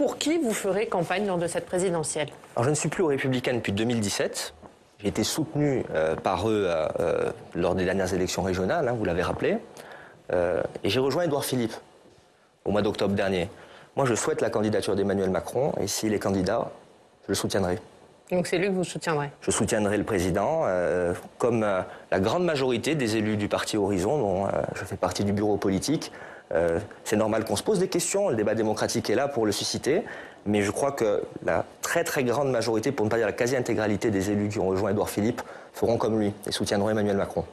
pour qui vous ferez campagne lors de cette présidentielle? Alors je ne suis plus aux Républicains depuis 2017. J'ai été soutenu par eux lors des dernières élections régionales, hein, vous l'avez rappelé. Et j'ai rejoint Édouard Philippe au mois d'octobre dernier. Moi, je souhaite la candidature d'Emmanuel Macron et s'il est candidat, je le soutiendrai. Donc c'est lui que vous soutiendrez? Je soutiendrai le président, comme la grande majorité des élus du parti Horizon, dont je fais partie du bureau politique. C'est normal qu'on se pose des questions, le débat démocratique est là pour le susciter, mais je crois que la très grande majorité, pour ne pas dire la quasi-intégralité des élus qui ont rejoint Édouard Philippe, feront comme lui et soutiendront Emmanuel Macron.